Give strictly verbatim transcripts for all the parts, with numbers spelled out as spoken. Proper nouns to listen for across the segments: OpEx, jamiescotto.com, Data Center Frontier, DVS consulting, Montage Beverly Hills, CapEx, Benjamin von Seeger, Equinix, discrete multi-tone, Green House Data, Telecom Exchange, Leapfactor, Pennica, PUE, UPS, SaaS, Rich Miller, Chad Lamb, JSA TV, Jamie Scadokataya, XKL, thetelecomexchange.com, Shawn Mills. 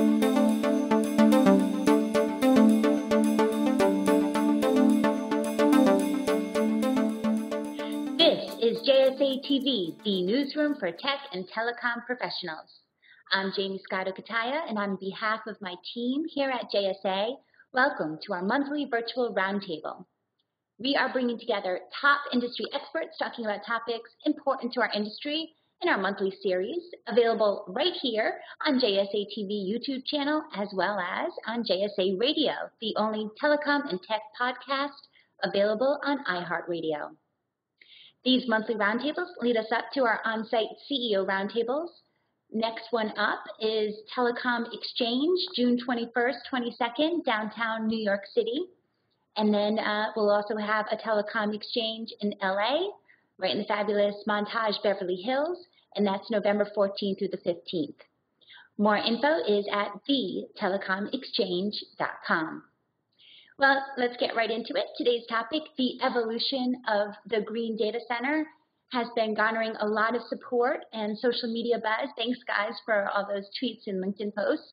J S A T V, the newsroom for tech and telecom professionals. I'm Jamie Scadokataya, and on behalf of my team here at J S A, welcome to our monthly virtual roundtable. We are bringing together top industry experts talking about topics important to our industry in our monthly series, available right here on J S A T V YouTube channel, as well as on J S A Radio, the only telecom and tech podcast available on iHeartRadio. These monthly roundtables lead us up to our on-site C E O roundtables. Next one up is Telecom Exchange, June twenty-first, twenty-second, downtown New York City. And then uh, we'll also have a Telecom Exchange in L A, right in the fabulous Montage Beverly Hills, and that's November fourteenth through the fifteenth. More info is at the telecom exchange dot com. Well, let's get right into it. Today's topic, the evolution of the green data center, has been garnering a lot of support and social media buzz. Thanks, guys, for all those tweets and LinkedIn posts.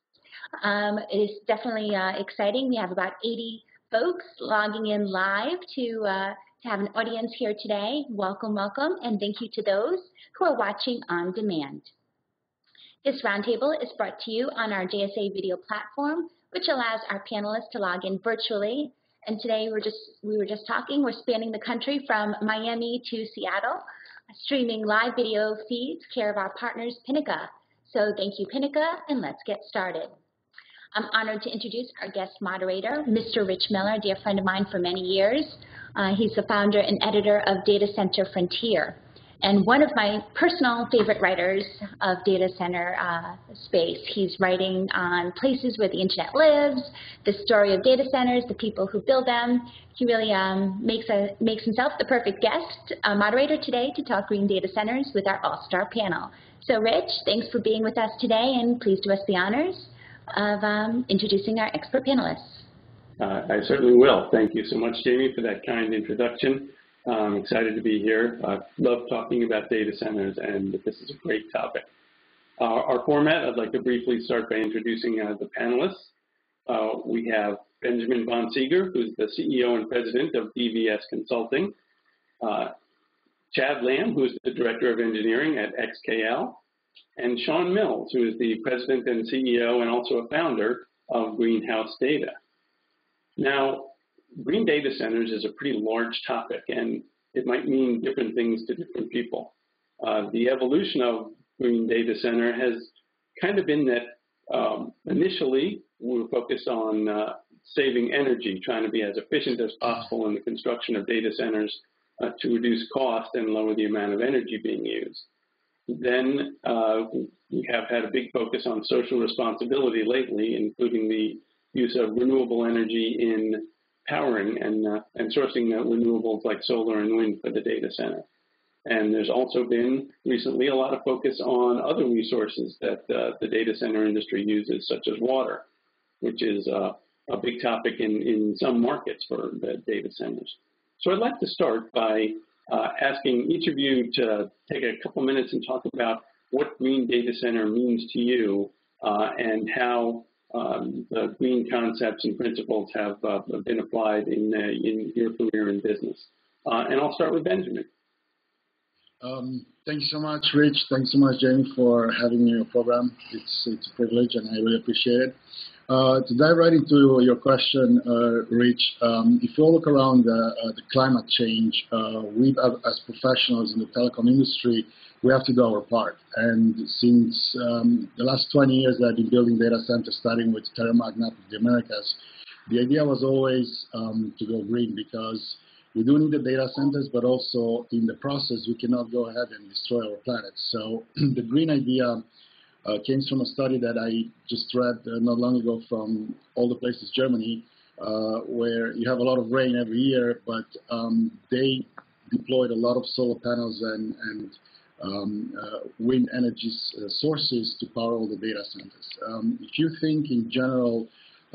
Um, it is definitely uh, exciting. We have about eighty folks logging in live to, uh, to have an audience here today. Welcome, welcome, and thank you to those who are watching on demand. This roundtable is brought to you on our J S A video platform, which allows our panelists to log in virtually. And today we're just, we were just talking, we're spanning the country from Miami to Seattle, streaming live video feeds care of our partners, Pennica. So thank you, Pennica, and let's get started. I'm honored to introduce our guest moderator, Mister Rich Miller, a dear friend of mine for many years. Uh, he's the founder and editor of Data Center Frontier, and one of my personal favorite writers of data center uh, space. He's writing on places where the internet lives, the story of data centers, the people who build them. He really um, makes, a, makes himself the perfect guest uh, moderator today to talk green data centers with our all-star panel. So Rich, thanks for being with us today, and please do us the honors of um, introducing our expert panelists. Uh, I certainly will. Thank you so much, Jamie, for that kind introduction. I'm um, excited to be here. I love talking about data centers, and this is a great topic. Uh, our format, I'd like to briefly start by introducing uh, the panelists. Uh, we have Benjamin von Seeger, who's the C E O and president of D V S Consulting. Uh, Chad Lamb, who's the director of engineering at X K L. And Shawn Mills, who is the president and C E O and also a founder of Green House Data. Now, green data centers is a pretty large topic, and it might mean different things to different people. Uh, the evolution of green data center has kind of been that um, initially we were focused on uh, saving energy, trying to be as efficient as possible in the construction of data centers uh, to reduce cost and lower the amount of energy being used. Then uh, we have had a big focus on social responsibility lately, including the use of renewable energy in powering and, uh, and sourcing uh, renewables like solar and wind for the data center. And there's also been recently a lot of focus on other resources that uh, the data center industry uses, such as water, which is uh, a big topic in, in some markets for the data centers. So I'd like to start by uh, asking each of you to take a couple minutes and talk about what green data center means to you uh, and how Um, the green concepts and principles have uh, been applied in, uh, in your career in business. Uh, and I'll start with Benjamin. Um, thank you so much, Rich. Thanks so much, Jamie, for having me on your program. It's, it's a privilege, and I really appreciate it. Uh, to dive right into your question, uh, Rich, um, if you all look around the, uh, the climate change, uh, we as professionals in the telecom industry, we have to do our part. And since um, the last twenty years that I've been building data centers, starting with Terra Magna in the Americas, the idea was always um, to go green, because we do need the data centers, but also in the process, we cannot go ahead and destroy our planet. So the green idea Uh, came from a study that I just read uh, not long ago from all the places Germany, uh, where you have a lot of rain every year, but um, they deployed a lot of solar panels and, and um, uh, wind energy uh, sources to power all the data centers. Um, if you think in general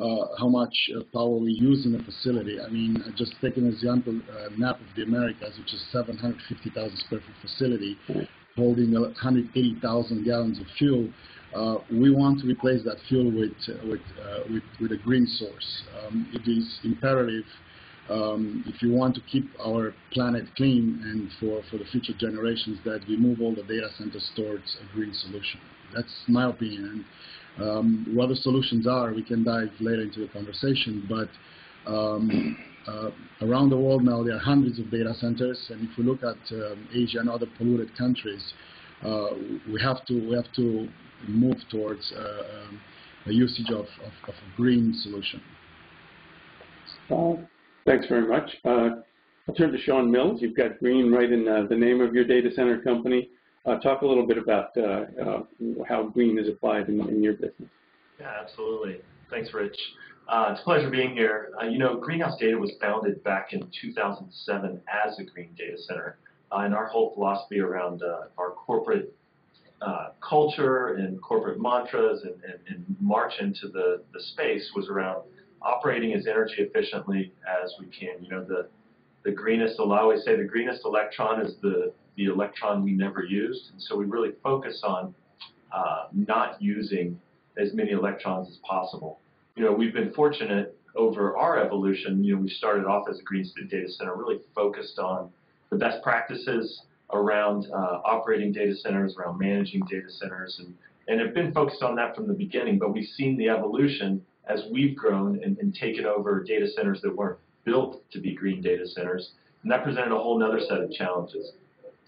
uh, how much uh, power we use in a facility, I mean, I've just taken an example, uh, map of the Americas, which is seven hundred fifty thousand square foot facility, holding one hundred eighty thousand gallons of fuel, Uh, we want to replace that fuel with uh, with, uh, with with a green source. Um, it is imperative um, if you want to keep our planet clean and for for the future generations that we move all the data centers towards a green solution. That's my opinion. And um, what the solutions are, we can dive later into the conversation. But um, uh, around the world now, there are hundreds of data centers, and if we look at um, Asia and other polluted countries, uh, we have to we have to move towards uh, um, a usage of, of, of a green solution. Uh, thanks very much. Uh, I'll turn to Shawn Mills. You've got green right in uh, the name of your data center company. Uh, talk a little bit about uh, uh, how green is applied in, in your business. Yeah, absolutely. Thanks, Rich. Uh, it's a pleasure being here. Uh, you know, Green House Data was founded back in two thousand seven as a green data center, uh, and our whole philosophy around uh, our corporate Uh, culture and corporate mantras and, and, and march into the, the space was around operating as energy efficiently as we can. You know, the, the greenest, I always say the greenest electron is the, the electron we never used. And so we really focus on uh, not using as many electrons as possible. You know, we've been fortunate over our evolution. You know, we started off as a green data center, really focused on the best practices around uh, operating data centers, around managing data centers, and, and have been focused on that from the beginning, but we've seen the evolution as we've grown and, and taken over data centers that weren't built to be green data centers, and that presented a whole nother set of challenges.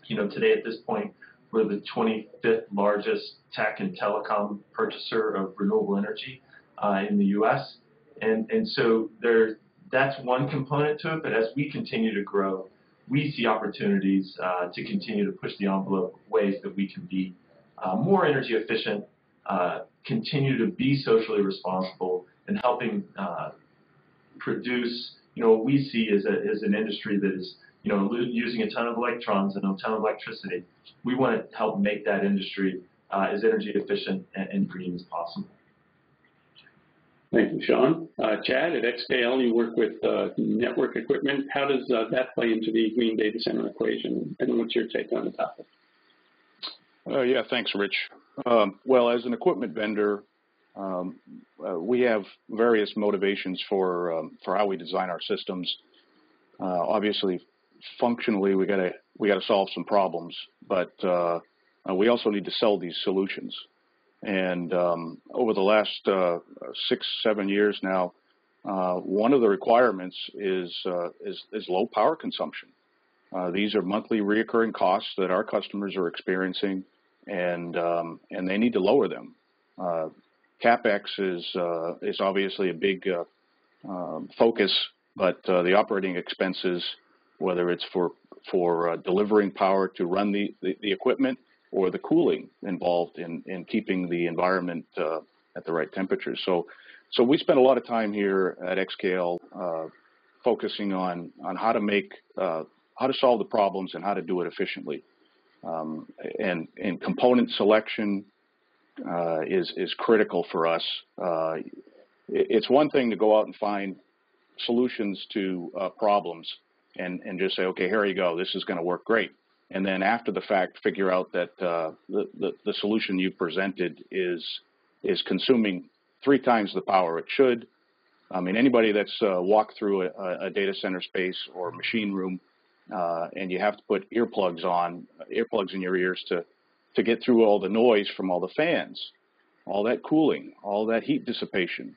You know, today at this point, we're the twenty-fifth largest tech and telecom purchaser of renewable energy uh, in the U S, and, and so there, that's one component to it, but as we continue to grow, we see opportunities uh, to continue to push the envelope, ways that we can be uh, more energy efficient, uh, continue to be socially responsible, and helping uh, produce, you know, what we see as, a, as an industry that is, you know, using a ton of electrons and a ton of electricity. We want to help make that industry uh, as energy efficient and, and green as possible. Thank you, Shawn. Uh, Chad, at X K L, you work with uh, network equipment. How does uh, that play into the green data center equation, and what's your take on the topic? Uh, yeah, thanks, Rich. Um, well, as an equipment vendor, um, uh, we have various motivations for um, for how we design our systems. Uh, obviously, functionally, we gotta we gotta solve some problems, but uh, we also need to sell these solutions. And um, over the last uh, six, seven years now, uh, one of the requirements is, uh, is, is low power consumption. Uh, these are monthly reoccurring costs that our customers are experiencing, and, um, and they need to lower them. Uh, CapEx is, uh, is obviously a big uh, um, focus, but uh, the operating expenses, whether it's for, for uh, delivering power to run the, the, the equipment, or the cooling involved in, in keeping the environment uh, at the right temperature. So, so we spend a lot of time here at X K L uh, focusing on, on how to make, uh, how to solve the problems and how to do it efficiently. Um, and, and component selection uh, is, is critical for us. Uh, it's one thing to go out and find solutions to uh, problems and, and just say, okay, here you go, this is gonna work great. And then after the fact, figure out that uh, the, the, the solution you presented is is consuming three times the power it should. I mean, anybody that's uh, walked through a, a data center space or machine room, uh, and you have to put earplugs on, earplugs in your ears to, to get through all the noise from all the fans, all that cooling, all that heat dissipation.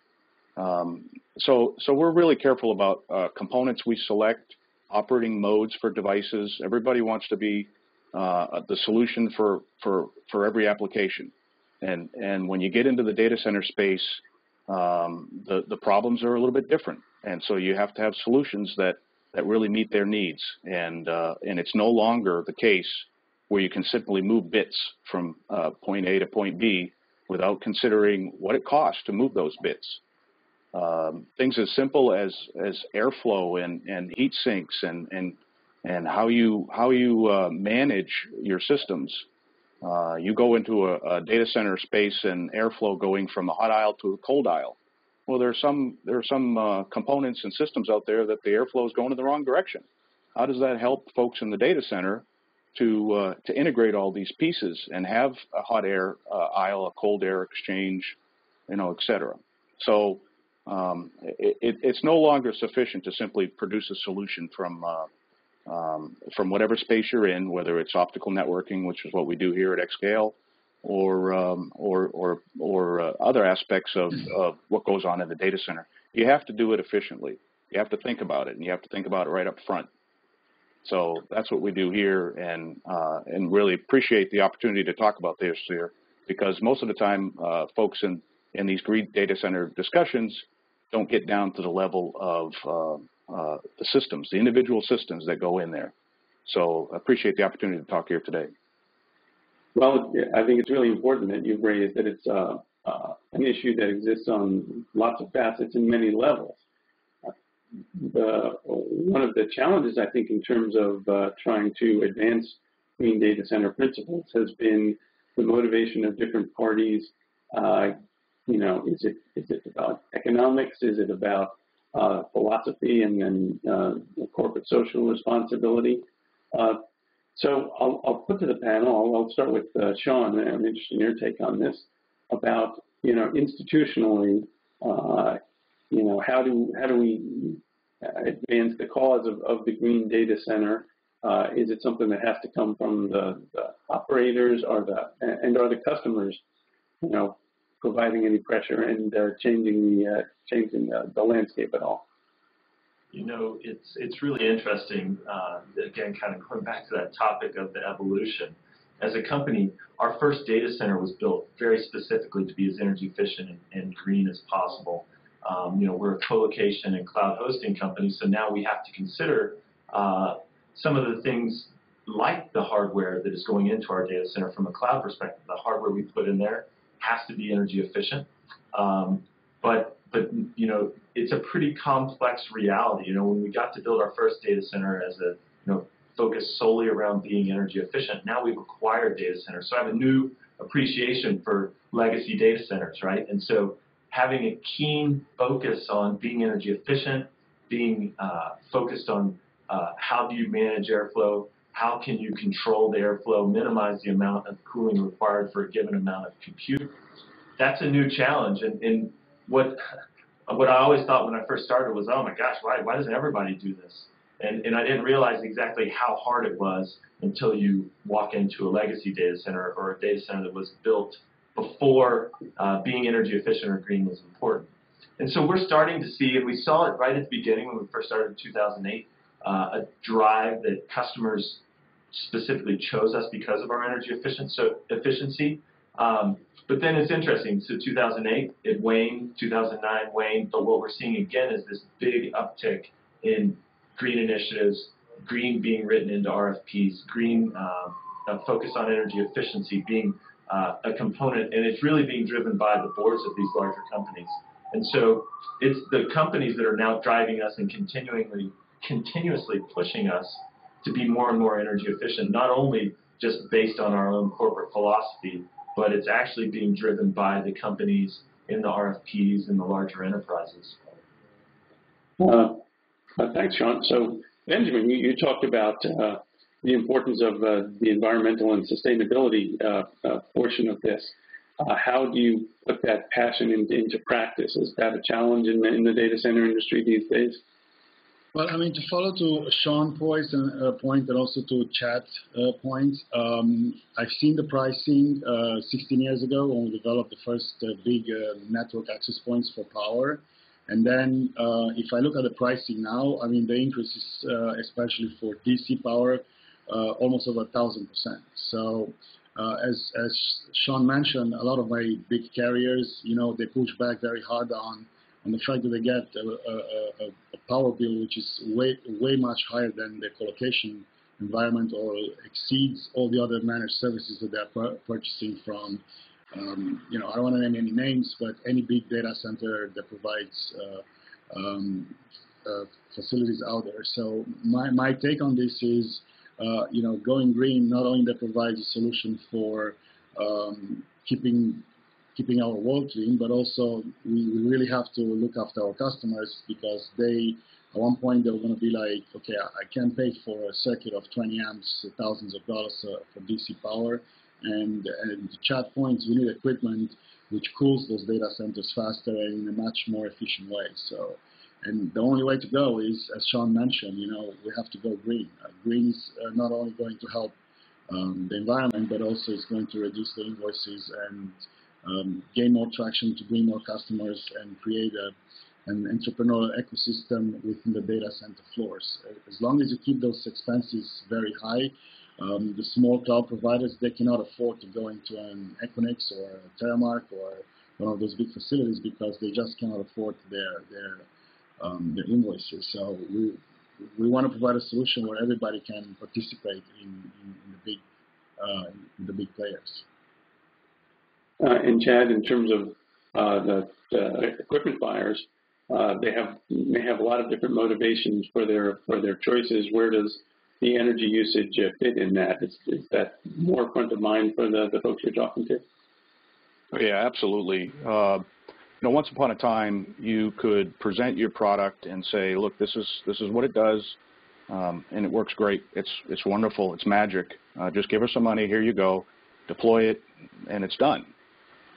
Um, so, so we're really careful about uh, components we select, operating modes for devices. Everybody wants to be uh, the solution for, for, for every application. And, and when you get into the data center space, um, the, the problems are a little bit different. And so you have to have solutions that, that really meet their needs. And, uh, and it's no longer the case where you can simply move bits from uh, point A to point B without considering what it costs to move those bits. Um, things as simple as, as airflow and, and heat sinks and, and, and how you, how you uh, manage your systems. Uh, you go into a, a data center space and airflow going from a hot aisle to a cold aisle. Well, there are some, there are some uh, components and systems out there that the airflow is going in the wrong direction. How does that help folks in the data center to uh, to integrate all these pieces and have a hot air uh, aisle, a cold air exchange, you know, et cetera. So um, it, it, it's no longer sufficient to simply produce a solution from uh, um, from whatever space you're in, whether it's optical networking, which is what we do here at X K L, or um, or or, or uh, other aspects of, of what goes on in the data center. You have to do it efficiently. You have to think about it, and you have to think about it right up front. So that's what we do here, and uh, and really appreciate the opportunity to talk about this here, because most of the time, uh, folks in in these green data center discussions don't get down to the level of uh, uh, the systems, the individual systems that go in there. So appreciate the opportunity to talk here today. Well, I think it's really important that you've raised that it's uh, uh, an issue that exists on lots of facets and many levels. The, one of the challenges, I think, in terms of uh, trying to advance green data center principles has been the motivation of different parties. Uh, you know, is it is it about economics? Is it about uh, philosophy and then uh, corporate social responsibility? Uh, so I'll, I'll put to the panel. I'll, I'll start with uh, Shawn. I'm interested in your take on this about, you know, institutionally. Uh, You know, how do how do we advance the cause of, of the green data center? Uh, is it something that has to come from the, the operators, or the and are the customers, you know, providing any pressure and uh, changing the uh, changing the, the landscape at all? You know, it's it's really interesting. Uh, again, kind of going back to that topic of the evolution. As a company, our first data center was built very specifically to be as energy efficient and, and green as possible. Um, you know, we're a co-location and cloud hosting company, so now we have to consider uh, some of the things like the hardware that is going into our data center from a cloud perspective. The hardware we put in there has to be energy efficient, um, but, but, you know, it's a pretty complex reality. You know, when we got to build our first data center as a, you know, focus solely around being energy efficient, now we've acquired data centers. So I have a new appreciation for legacy data centers, right? And so having a keen focus on being energy efficient, being uh, focused on uh, how do you manage airflow, how can you control the airflow, minimize the amount of cooling required for a given amount of compute. That's a new challenge. And, and what what I always thought when I first started was, oh my gosh, why, why doesn't everybody do this? And, and I didn't realize exactly how hard it was until you walk into a legacy data center or a data center that was built before uh, being energy efficient or green was important. And so we're starting to see, and we saw it right at the beginning when we first started in two thousand eight, uh, a drive that customers specifically chose us because of our energy efficient, so efficiency. Um, but then it's interesting, so two thousand eight, it waned, two thousand nine waned, but what we're seeing again is this big uptick in green initiatives, green being written into R F Ps, green uh, a focus on energy efficiency being Uh, a component, and it's really being driven by the boards of these larger companies. And so it's the companies that are now driving us and continually, continuously pushing us to be more and more energy efficient, not only just based on our own corporate philosophy, but it's actually being driven by the companies in the R F Ps and the larger enterprises. Uh, thanks, Shawn. So, Benjamin, you, you talked about uh, the importance of uh, the environmental and sustainability uh, uh, portion of this. Uh, how do you put that passion in, into practice? Is that a challenge in the, in the data center industry these days? Well, I mean, to follow to Shawn's point and, uh, point and also to Chad's uh, point, um, I've seen the pricing uh, sixteen years ago when we developed the first uh, big uh, network access points for power. And then uh, if I look at the pricing now, I mean, the increase is uh, especially for D C power, Uh, almost over a thousand percent. So, uh, as as Shawn mentioned, a lot of my big carriers, you know, they push back very hard on on the fact that they get a, a, a power bill which is way way much higher than their colocation environment, or exceeds all the other managed services that they're pur purchasing from. Um, you know, I don't want to name any names, but any big data center that provides uh, um, uh, facilities out there. So my my take on this is, Uh, you know, going green not only that provides a solution for um, keeping keeping our world clean, but also we, we really have to look after our customers, because they At one point, they were going to be like, okay, I can pay for a circuit of twenty amps, thousands of dollars uh, for D C power. And, and Chad points, we need equipment which cools those data centers faster and in a much more efficient way. So, and the only way to go is, as Shawn mentioned, you know, we have to go green. Uh, green is uh, not only going to help um, the environment, but also it's going to reduce the invoices and um, gain more traction to bring more customers and create a, an entrepreneurial ecosystem within the data center floors. As long as you keep those expenses very high, Um, the small cloud providers, they cannot afford to go into an Equinix or a Terremark or one of those big facilities because they just cannot afford their their, um, their invoices. So we we want to provide a solution where everybody can participate in, in, in the big uh, in the big players. Uh, and Chad, in terms of uh, the, the equipment buyers, uh, they have may have a lot of different motivations for their for their choices. Where does the energy usage fit in that? Is, is that more front of mind for the, the folks you're talking to? Yeah, absolutely. Uh, you know, once upon a time, you could present your product and say, "Look, this is this is what it does, um, and it works great. It's it's wonderful. It's magic. Uh, just give us some money. Here you go. Deploy it, and it's done."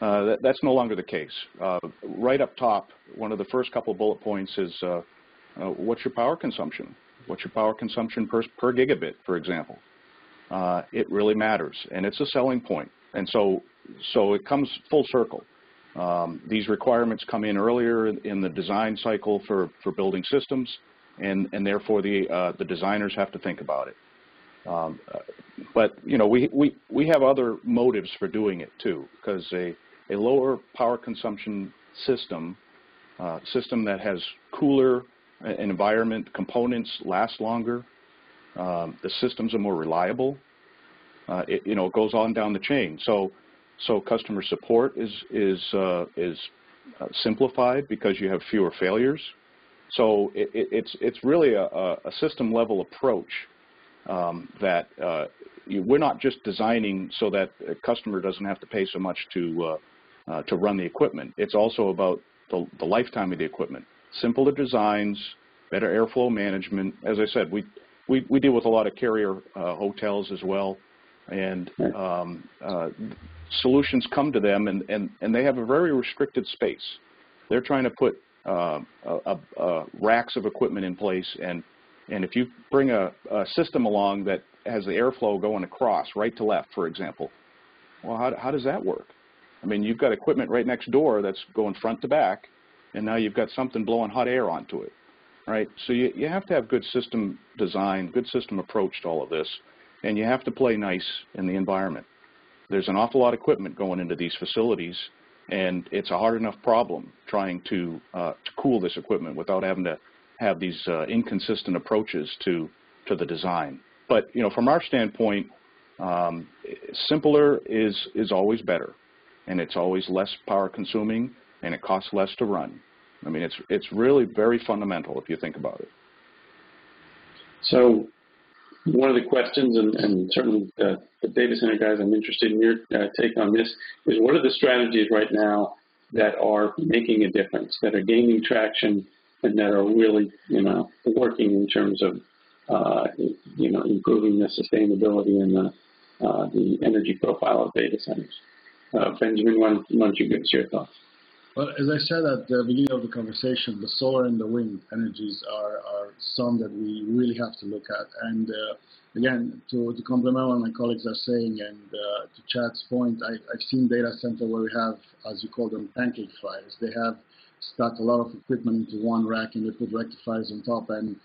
Uh, that, that's no longer the case. Uh, right up top, one of the first couple bullet points is, uh, uh, "What's your power consumption?" What's your power consumption per, per gigabit, for example? Uh, it really matters, and it's a selling point. And so, so it comes full circle. Um, these requirements come in earlier in the design cycle for, for building systems, and, and therefore the, uh, the designers have to think about it. Um, but, you know, we, we, we have other motives for doing it, too, because a, a lower power consumption system, uh, system that has cooler an environment, components last longer, um, the systems are more reliable, uh, it, you know, it goes on down the chain. So, so customer support is, is, uh, is uh, simplified because you have fewer failures. So it, it, it's, it's really a, a system level approach um, that uh, you, we're not just designing so that a customer doesn't have to pay so much to, uh, uh, to run the equipment. It's also about the, the lifetime of the equipment. Simpler designs, better airflow management. As I said, we we, we deal with a lot of carrier uh, hotels as well, and um, uh, solutions come to them, and, and, and they have a very restricted space. They're trying to put uh, a, a, a racks of equipment in place, and, and if you bring a, a system along that has the airflow going across, right to left, for example, well, how, how does that work? I mean, you've got equipment right next door that's going front to back, and now you've got something blowing hot air onto it, right? So you, you have to have good system design, good system approach to all of this, and you have to play nice in the environment. There's an awful lot of equipment going into these facilities, and it's a hard enough problem trying to, uh, to cool this equipment without having to have these uh, inconsistent approaches to, to the design. But, you know, from our standpoint, um, simpler is, is always better, and it's always less power consuming, and it costs less to run. I mean, it's it's really very fundamental if you think about it. So one of the questions, and, and certainly the, the data center guys, I'm interested in your uh, take on this, is what are the strategies right now that are making a difference, that are gaining traction, and that are really, you know, working in terms of, uh, you know, improving the sustainability and the, uh, the energy profile of data centers? Uh, Benjamin, why don't you give us your thoughts? Well, as I said at the beginning of the conversation, the solar and the wind energies are, are some that we really have to look at. And uh, again, to, to complement what my colleagues are saying, and uh, to Chad's point, I, I've seen data center where we have, as you call them, pancake fryers. They have stuck a lot of equipment into one rack, and they put rectifiers on top, and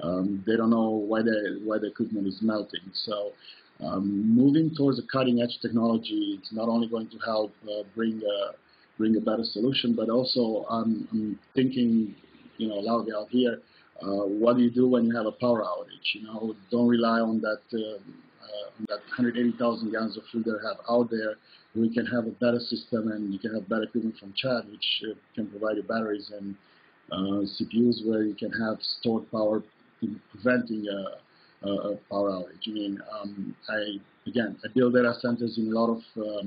um, they don't know why, they, why the equipment is melting. So. Um, moving towards a cutting-edge technology, it's not only going to help uh, bring a, bring a better solution, but also um, I'm thinking, you know, loudly out here, uh, what do you do when you have a power outage? You know, don't rely on that, uh, uh, on that one hundred eighty thousand gallons of fuel they have out there. We can have a better system, and you can have better equipment from Chad, which uh, can provide you batteries and uh, C P Us where you can have stored power preventing a Uh, power outage. I mean, um, I again, I build data centers in a lot of um,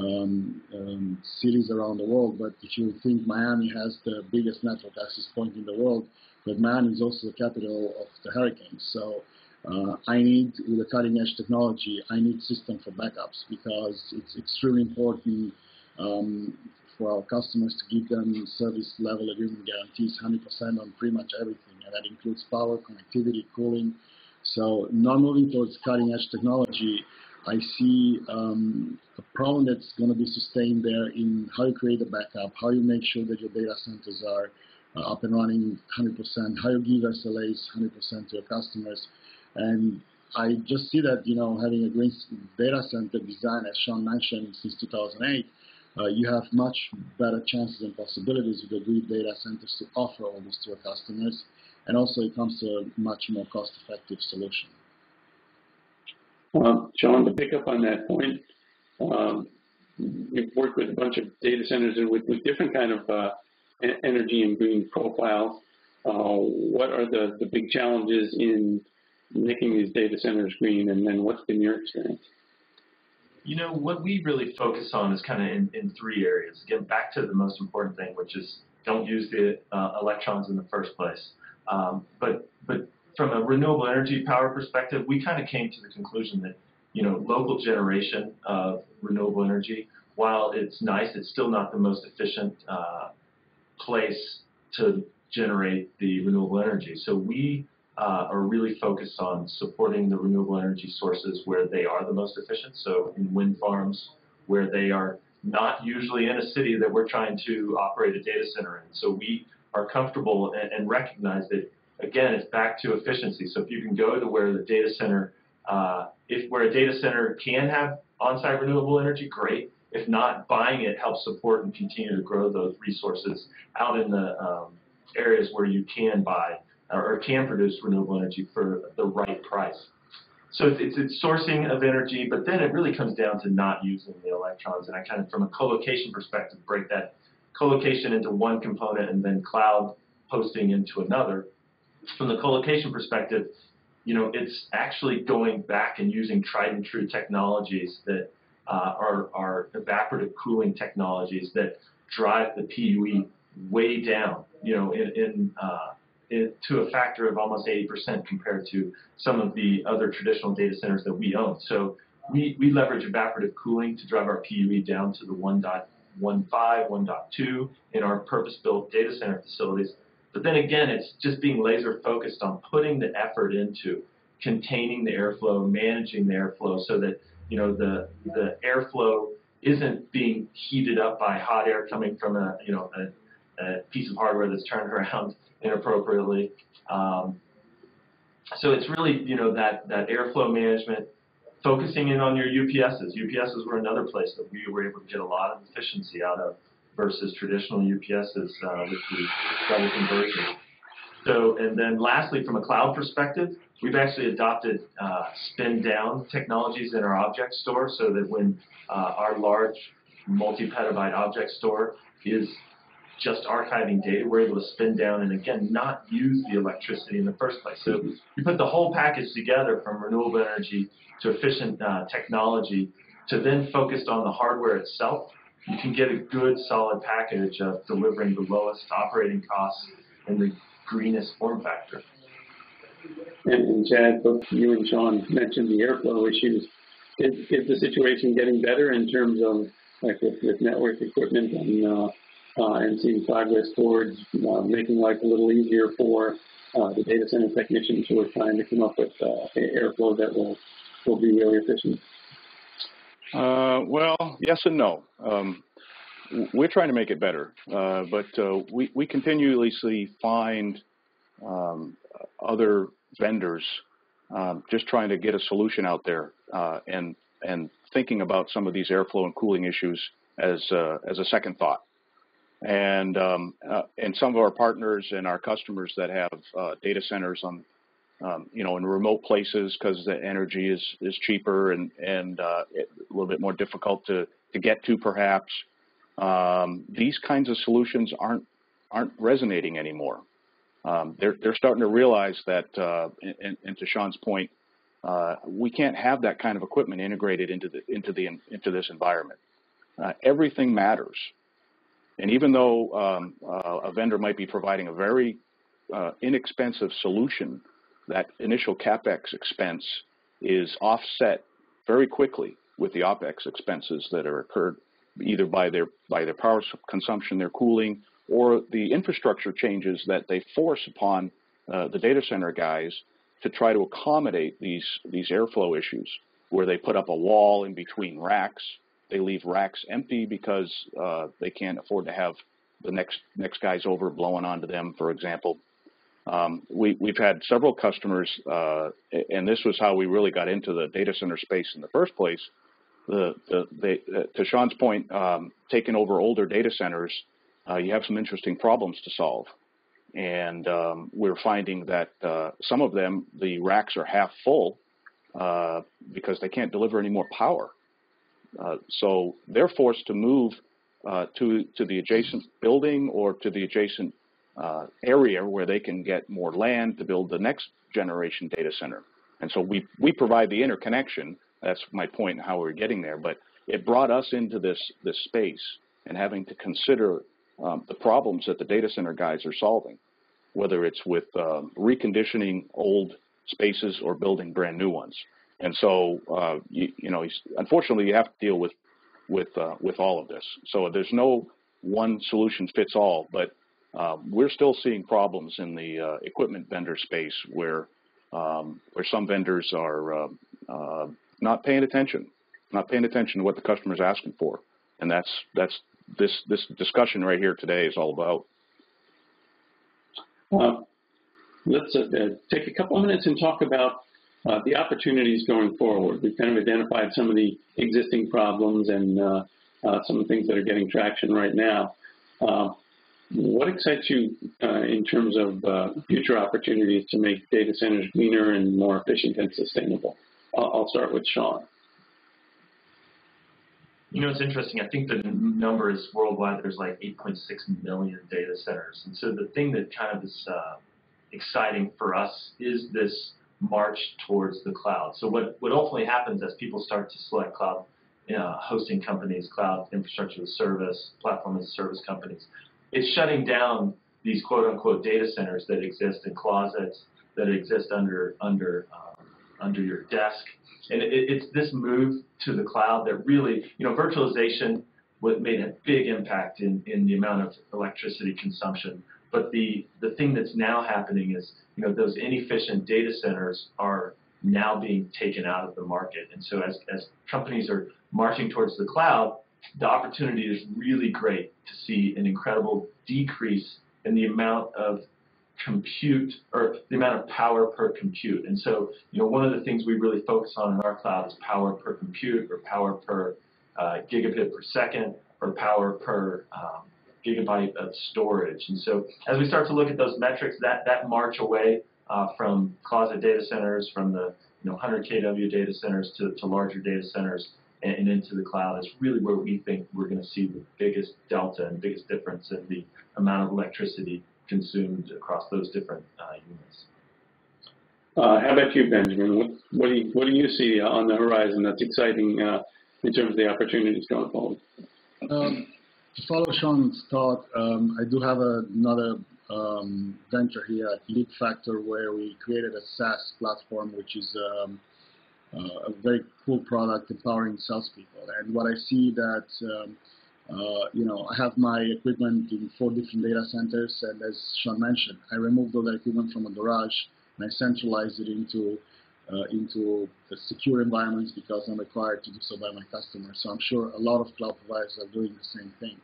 um, um, cities around the world. But if you think Miami has the biggest network access point in the world, but Miami is also the capital of the hurricanes. So uh, I need, with the cutting edge technology, I need system for backups, because it's extremely important um, for our customers to give them service level agreement guarantees one hundred percent on pretty much everything, and that includes power, connectivity, cooling. So now moving towards cutting edge technology, I see um, a problem that's going to be sustained there in how you create a backup, how you make sure that your data centers are uh, up and running one hundred percent, how you give S L As one hundred percent to your customers. And I just see that, you know, having a green data center design, as Shawn mentioned, since two thousand eight, Uh, you have much better chances and possibilities with the green data centers to offer all this to your customers, and also it comes to a much more cost-effective solution. Um, Shawn, to pick up on that point, um, you've worked with a bunch of data centers with, with different kind of uh, energy and green profiles. Uh, what are the, the big challenges in making these data centers green, and then what's been your experience? You know, what we really focus on is kind of in, in three areas. Again, back to the most important thing, which is don't use the uh, electrons in the first place. Um, but but from a renewable energy power perspective, we kind of came to the conclusion that, you know, local generation of renewable energy, while it's nice, it's still not the most efficient uh, place to generate the renewable energy. So we Uh, are really focused on supporting the renewable energy sources where they are the most efficient, so in wind farms where they are not usually in a city that we're trying to operate a data center in. So we are comfortable and, and recognize that, again, it's back to efficiency. So if you can go to where the data center, uh, if where a data center can have on-site renewable energy, great. If not, buying it helps support and continue to grow those resources out in the um, areas where you can buy or can produce renewable energy for the right price. So it's, it's, it's sourcing of energy, but then it really comes down to not using the electrons. And I kind of, from a co-location perspective, break that co-location into one component and then cloud hosting into another. From the co-location perspective, you know, it's actually going back and using tried and true technologies that uh, are, are evaporative cooling technologies that drive the P U E way down, you know, in, in uh, It, to a factor of almost eighty percent compared to some of the other traditional data centers that we own. So we, we leverage evaporative cooling to drive our P U E down to the one point one five, one point two in our purpose-built data center facilities. But then again, it's just being laser focused on putting the effort into containing the airflow, managing the airflow so that, you know, the, the airflow isn't being heated up by hot air coming from a, you know, a, a piece of hardware that's turned around inappropriately. Um, so it's really, you know, that, that airflow management, focusing in on your U P Ss. U P Ss were another place that we were able to get a lot of efficiency out of versus traditional U P Ss uh, with the double conversion. So, and then lastly, from a cloud perspective, we've actually adopted uh, spin down technologies in our object store so that when uh, our large multi-petabyte object store is just archiving data, we're able to spin down and, again, not use the electricity in the first place. So you put the whole package together, from renewable energy to efficient uh, technology, to then focused on the hardware itself, you can get a good solid package of delivering the lowest operating costs and the greenest form factor. And, and Chad, both you and Shawn mentioned the airflow issues. Is, is the situation getting better in terms of, like, with, with network equipment and uh, Uh, and seeing progress towards uh, making life a little easier for uh, the data center technicians who are trying to come up with uh, airflow that will, will be really efficient? Uh, well, yes and no. Um, we're trying to make it better, uh, but uh, we, we continuously find um, other vendors um, just trying to get a solution out there uh, and, and thinking about some of these airflow and cooling issues as, uh, as a second thought. And um, uh, and some of our partners and our customers that have uh, data centers on, um, you know, in remote places, because the energy is is cheaper and and uh, a little bit more difficult to to get to, perhaps. Um, these kinds of solutions aren't aren't resonating anymore. Um, they're they're starting to realize that, uh, and, and to Shawn's point, uh, we can't have that kind of equipment integrated into the into the into this environment. Uh, everything matters. And even though um, uh, a vendor might be providing a very uh, inexpensive solution, that initial CapEx expense is offset very quickly with the OpEx expenses that are incurred either by their, by their power consumption, their cooling, or the infrastructure changes that they force upon uh, the data center guys to try to accommodate these, these airflow issues, where they put up a wall in between racks. They leave racks empty because uh, they can't afford to have the next next guys over blowing onto them, for example. Um, we, we've had several customers, uh, and this was how we really got into the data center space in the first place. The, the, they, uh, to Sean's point, um, taking over older data centers, uh, you have some interesting problems to solve. And um, we're finding that uh, some of them, the racks are half full uh, because they can't deliver any more power. Uh, so they're forced to move uh, to, to the adjacent building or to the adjacent uh, area where they can get more land to build the next generation data center. And so we, we provide the interconnection. That's my point in how we're getting there. But it brought us into this, this space and having to consider um, the problems that the data center guys are solving, whether it's with um, reconditioning old spaces or building brand new ones. And so, uh, you, you know, unfortunately, you have to deal with with uh, with all of this. So there's no one solution fits all, but uh, we're still seeing problems in the uh, equipment vendor space where um, where some vendors are uh, uh, not paying attention, not paying attention to what the customer is asking for, and that's that's this this discussion right here today is all about. Uh, let's uh, take a couple minutes and talk about Uh, the opportunities going forward. We've kind of identified some of the existing problems and uh, uh, some of the things that are getting traction right now. Uh, what excites you uh, in terms of uh, future opportunities to make data centers greener and more efficient and sustainable? I'll, I'll start with Sean. You know, it's interesting. I think the number is worldwide. There's like eight point six million data centers. And so the thing that kind of is uh, exciting for us is this march towards the cloud. So what, what ultimately happens as people start to select cloud uh, hosting companies, cloud infrastructure as a service, platform as a service companies, it's shutting down these quote-unquote data centers that exist in closets, that exist under, under, um, under your desk. And it, it's this move to the cloud that really, you know, virtualization made a big impact in, in the amount of electricity consumption. But the, the thing that's now happening is, you know, those inefficient data centers are now being taken out of the market. And so as, as companies are marching towards the cloud, the opportunity is really great to see an incredible decrease in the amount of compute or the amount of power per compute. And so, you know, one of the things we really focus on in our cloud is power per compute or power per uh, gigabit per second or power per um, gigabyte of storage. And so as we start to look at those metrics, that, that march away uh, from closet data centers, from the you know, one hundred K W data centers to, to larger data centers and, and into the cloud is really where we think we're going to see the biggest delta and biggest difference in the amount of electricity consumed across those different uh, units. Uh, how about you, Benjamin? What, what, do you, what do you see on the horizon that's exciting uh, in terms of the opportunities going forward? Um, To follow Sean's thought, um, I do have another um, venture here at Leapfactor where we created a SaaS platform, which is um, uh, a very cool product empowering salespeople. And what I see that, um, uh, you know, I have my equipment in four different data centers, and as Sean mentioned, I removed all the equipment from a garage and I centralized it into uh, into the secure environments because I'm required to do so by my customers. So I'm sure a lot of cloud providers are doing the same thing.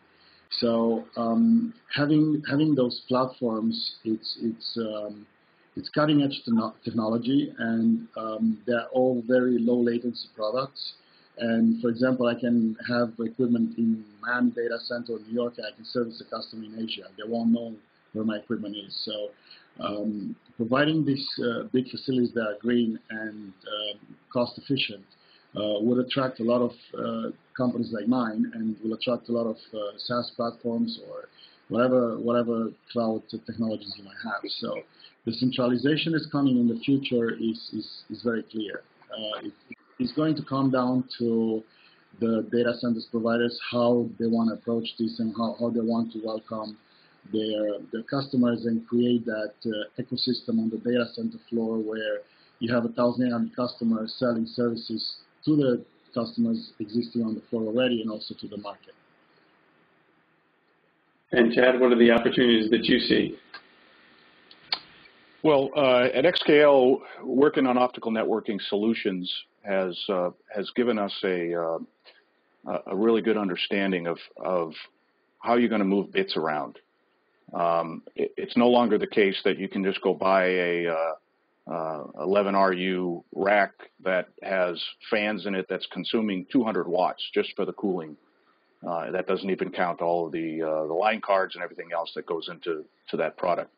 So um, having having those platforms, it's it's um, it's cutting edge technology, and um, they're all very low latency products. And for example, I can have equipment in my data center in New York, and I can service a customer in Asia. They won't know where my equipment is. So um, providing these uh, big facilities that are green and uh, cost efficient Uh, would attract a lot of uh, companies like mine, and will attract a lot of uh, SaaS platforms or whatever whatever cloud technologies you might have. So the centralization is coming in the future is is, is very clear. Uh, it, it's going to come down to the data centers providers, how they want to approach this and how, how they want to welcome their, their customers and create that uh, ecosystem on the data center floor where you have one thousand eight hundred customers selling services to the customers existing on the floor already and also to the market. And Chad, what are the opportunities that you see? Well, uh, at X K L, working on optical networking solutions has uh, has given us a uh, a really good understanding of of how you're going to move bits around. Um, it, it's no longer the case that you can just go buy a uh, uh, eleven R U rack that has fans in it that's consuming two hundred watts just for the cooling. Uh, that doesn't even count all of the uh, the line cards and everything else that goes into to that product.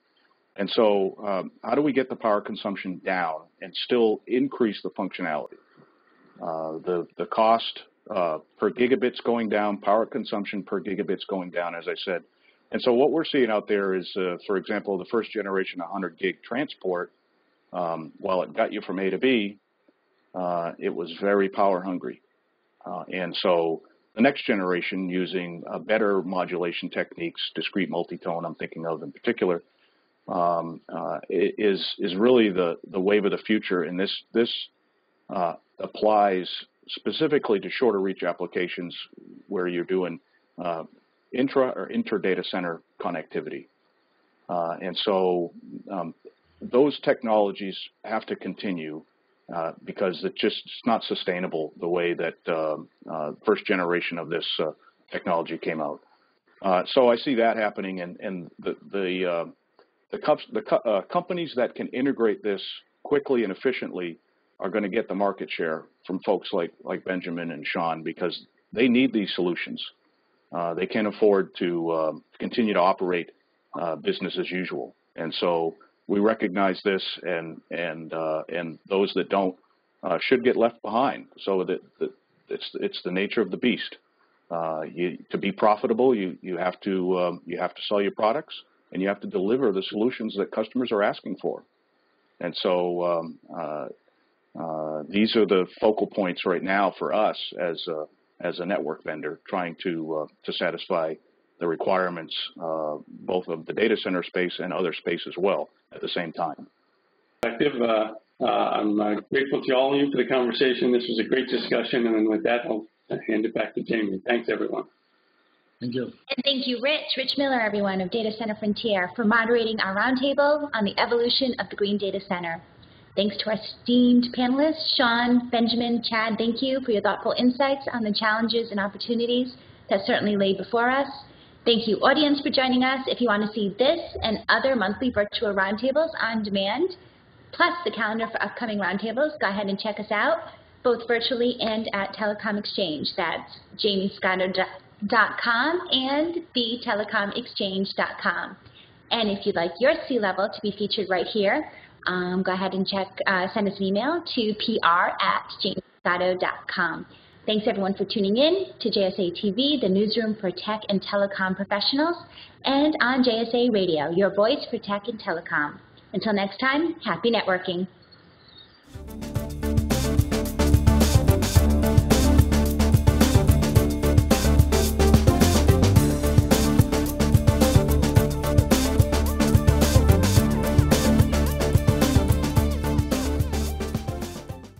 And so um, how do we get the power consumption down and still increase the functionality? Uh, the, the cost uh, per gigabit's going down, power consumption per gigabit's going down, as I said. And so what we're seeing out there is, uh, for example, the first generation one hundred gig transport, um, while it got you from A to B, uh, it was very power hungry. Uh, and so the next generation using uh, better modulation techniques, discrete multi-tone I'm thinking of in particular, Um, uh, is is really the the wave of the future, and this this uh, applies specifically to shorter reach applications where you're doing uh, intra or inter data center connectivity, uh, and so um, those technologies have to continue uh, because it's just it's not sustainable the way that uh, uh, first generation of this uh, technology came out. Uh, so I see that happening, and and the the uh, The, co the co uh, companies that can integrate this quickly and efficiently are going to get the market share from folks like, like Benjamin and Shawn, because they need these solutions. Uh, they can't afford to uh, continue to operate uh, business as usual. And so we recognize this, and, and, uh, and those that don't uh, should get left behind. So that, that it's, it's the nature of the beast. Uh, you, to be profitable, you, you, have to, um, you have to sell your products. And you have to deliver the solutions that customers are asking for. And so um, uh, uh, these are the focal points right now for us as a, as a network vendor, trying to, uh, to satisfy the requirements uh, both of the data center space and other space as well at the same time. Uh, uh, I'm uh, grateful to all of you for the conversation. This was a great discussion. And with that, I'll hand it back to Jamie. Thanks, everyone. Thank you. And thank you, Rich. Rich Miller, everyone, of Data Center Frontier, for moderating our roundtable on the evolution of the Green Data Center. Thanks to our esteemed panelists, Shawn, Benjamin, Chad, thank you for your thoughtful insights on the challenges and opportunities that certainly lay before us. Thank you, audience, for joining us. If you want to see this and other monthly virtual roundtables on demand, plus the calendar for upcoming roundtables, go ahead and check us out, both virtually and at Telecom Exchange. That's jamie scotto dot com and the telecom exchange dot com. And if you'd like your C-level to be featured right here, um, go ahead and check, uh, send us an email to P R at jamie scotto dot com. Thanks everyone for tuning in to J S A T V, the newsroom for tech and telecom professionals, and on J S A Radio, your voice for tech and telecom. Until next time, happy networking.